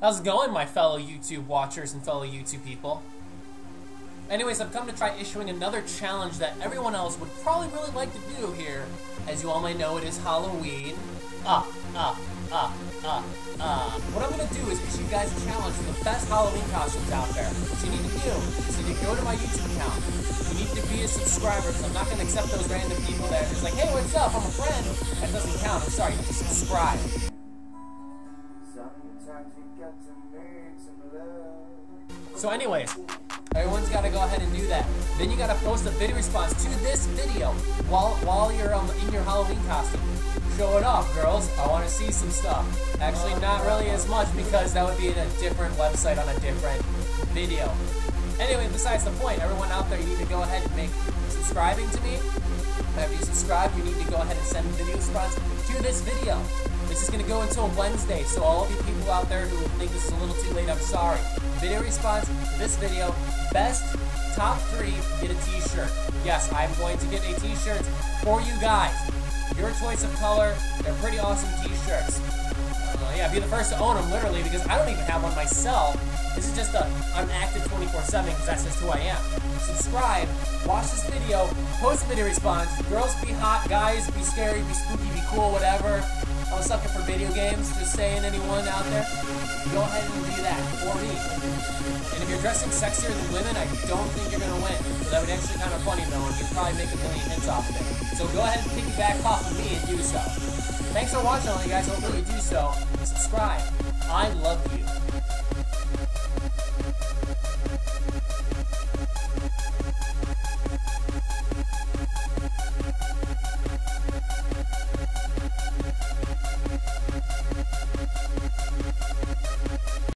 How's it going, my fellow YouTube watchers and fellow YouTube people? Anyways, I've come to try issuing another challenge that everyone else would probably really like to do here. As you all may know, it is Halloween. What I'm going to do is issue you guys a challenge for the best Halloween costumes out there. What you need to do is you need to go to my YouTube account. You need to be a subscriber, because I'm not going to accept those random people that are just like, hey, what's up, I'm a friend. That doesn't count, I'm sorry, you need to subscribe. So anyways, everyone's got to go ahead and do that. Then you got to post a video response to this video while you're in your Halloween costume. Show it off, girls. I want to see some stuff. Actually, not really as much, because that would be in a different website on a different video. Anyway, besides the point, everyone out there, you need to go ahead and make subscribing to me. After you subscribe, you need to go ahead and send video response to this video. This is going to go until Wednesday, so all of you people out there who think this is a little too late, I'm sorry. Video response to this video, best top 3, get a t-shirt. Yes, I'm going to get a t-shirt for you guys. Your choice of color, they're pretty awesome t-shirts. Yeah, be the first to own them, literally, because I don't even have one myself. This is just I'm active 24/7, because that's just who I am. Subscribe, watch this video, post a video response. Girls be hot, guys be scary, be spooky, be cool, whatever. I'm a sucker for video games, just saying, anyone out there, go ahead and do that for me. And if you're dressing sexier than women, I don't think you're going to win. So that would actually be kind of funny, though, and you'd probably make a million hits off of it. So go ahead and piggyback off of me and do so. Thanks for watching, all you guys. Hopefully you do so. Subscribe. I'm